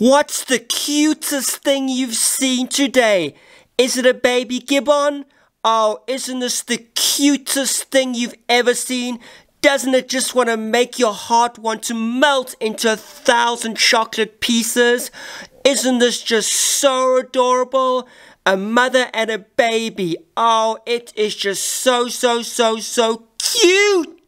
What's the cutest thing you've seen today? Is it a baby gibbon? Oh, isn't this the cutest thing you've ever seen? Doesn't it just want to make your heart want to melt into 1,000 chocolate pieces? Isn't this just so adorable? A mother and a baby. Oh, it is just so cute.